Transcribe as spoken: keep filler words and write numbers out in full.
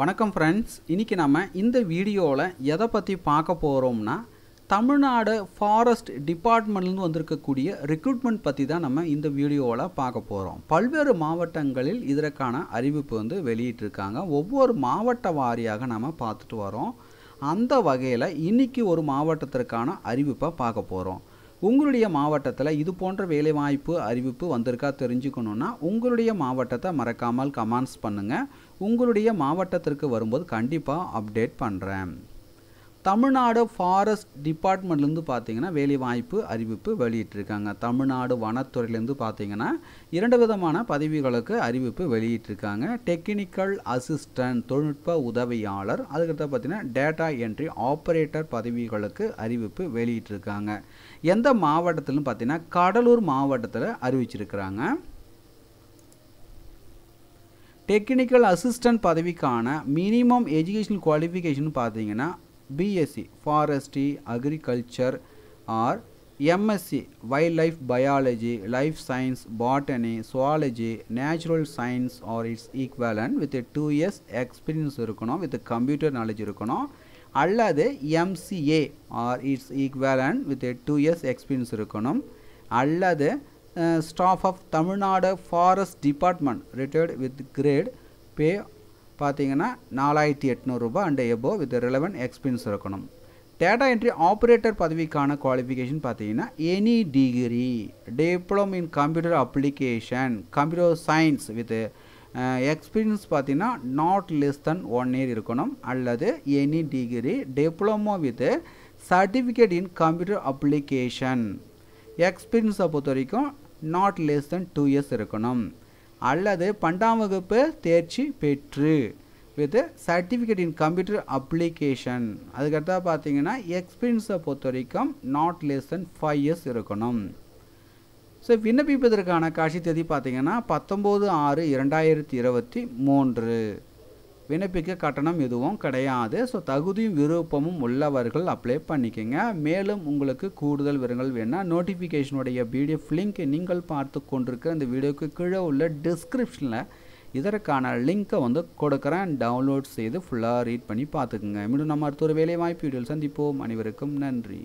வணக்கம் ஃப்ரெண்ட்ஸ், இன்னைக்கு நாம இந்த வீடியோல எதை பத்தி பார்க்க போறோம்னா தமிழ்நாடு ஃபாரஸ்ட் டிபார்ட்மென்ட்ல இருந்து வந்திருக்கக்கூடிய ரெக்ரூட்மென்ட் பத்தி தான் நம்ம இந்த வீடியோல பார்க்க போறோம். பல்வேறு மாவட்டங்களில் இதற்கான அறிவிப்பு வந்து வெளியிட்டிருக்காங்க. ஒவ்வொரு மாவட்ட வாரியாக நாம பார்த்துட்டு வரோம். அந்த வகையில இன்னைக்கு ஒரு மாவட்டத்திற்கான அறிவிப்பை பார்க்க போறோம். உங்களுடைய மாவட்டத்தில் இது போன்ற வேலைவாய்ப்பு அறிவிப்பு வந்திருக்கா தெரிஞ்சுக்கணும்னா உங்களுடைய மாவட்டத்தை மறக்காமல் கமெண்ட்ஸ் பண்ணுங்கள். உங்களுடைய மாவட்டத்திற்கு வரும்போது கண்டிப்பாக அப்டேட் பண்ணுறேன். தமிழ்நாடு ஃபாரஸ்ட் டிபார்ட்மெண்ட்லேருந்து பார்த்தீங்கன்னா வேலைவாய்ப்பு அறிவிப்பு வெளியிட்டிருக்காங்க. தமிழ்நாடு வனத்துறையிலேருந்து பார்த்தீங்கன்னா இரண்டு விதமான பதவிகளுக்கு அறிவிப்பு வெளியிட்டிருக்காங்க. டெக்னிக்கல் அசிஸ்டன்ட் தொழில்நுட்ப உதவியாளர், அதுக்கடுத்து பார்த்தீங்கன்னா டேட்டா என்ட்ரி ஆப்ரேட்டர் பதவிகளுக்கு அறிவிப்பு வெளியிட்டிருக்காங்க. எந்த மாவட்டத்திலும் பார்த்தீங்கன்னா கடலூர் மாவட்டத்தில் அறிவிச்சிருக்கிறாங்க. டெக்னிக்கல் அசிஸ்டன்ட் பதவிக்கான மினிமம் எஜுகேஷனல் குவாலிஃபிகேஷன் பார்த்தீங்கன்னா B.Sc Forestry, Agriculture or M.Sc Wildlife Biology, Life Science, Botany, Zoology, Natural Science or its equivalent with a two years experience இருக்கணும், with a computer knowledge இருக்கணும், அல்லது M C A or its equivalent with a two years experience இருக்கணும், அல்லது staff of Tamilnadu Forest Department retired with grade pay பார்த்தீங்கன்னா நாலாயிரத்தி எட்நூறு ரூபாய் and above with relevant experience இருக்கணும். டேட்டா என்ட்ரி ஆப்ரேட்டர் பதவிக்கான குவாலிஃபிகேஷன் பார்த்தீங்கன்னா any degree diploma in computer application computer science with experience பார்த்தீங்கன்னா not less than one year இருக்கணும், அல்லது any degree diploma with certificate in computer application எக்ஸ்பீரியன்ஸை பொறுத்த வரைக்கும் not less than two years இருக்கணும், அல்லது பன்னெண்டாம் வகுப்பு தேர்ச்சி பெற்று with certificate in computer application. அதுக்கடுத்தா பார்த்தீங்கன்னா எக்ஸ்பீரியன்ஸை பொறுத்த வரைக்கும் not less than five years இருக்கணும். ஸோ விண்ணப்பிப்பதற்கான கடைசி தேதி பார்த்தீங்கன்னா பத்தொம்போது ஆறு இரண்டாயிரத்தி இருபத்தி மூன்று. விண்ணப்பிக்க கட்டணம் எதுவும் கிடையாது. ஸோ தகுதியும் விருப்பமும் உள்ளவர்கள் அப்ளை பண்ணிக்கோங்க. மேலும் உங்களுக்கு கூடுதல் விவரங்கள் வேணால் நோட்டிஃபிகேஷனுடைய பிடிஎஃப் லிங்க் நீங்கள் பார்த்து கொண்டிருக்கிற இந்த வீடியோக்கு கீழே உள்ள டிஸ்கிரிப்ஷனில் இதற்கான லிங்க்கை வந்து கொடுக்குறேன். டவுன்லோட் செய்து ஃபுல்லாக ரீட் பண்ணி பார்த்துக்குங்க. மீண்டும் நம்ம அடுத்த ஒரு வேலைவாய்ப்பு வீடியோவில் சந்திப்போம். அனைவருக்கும் நன்றி.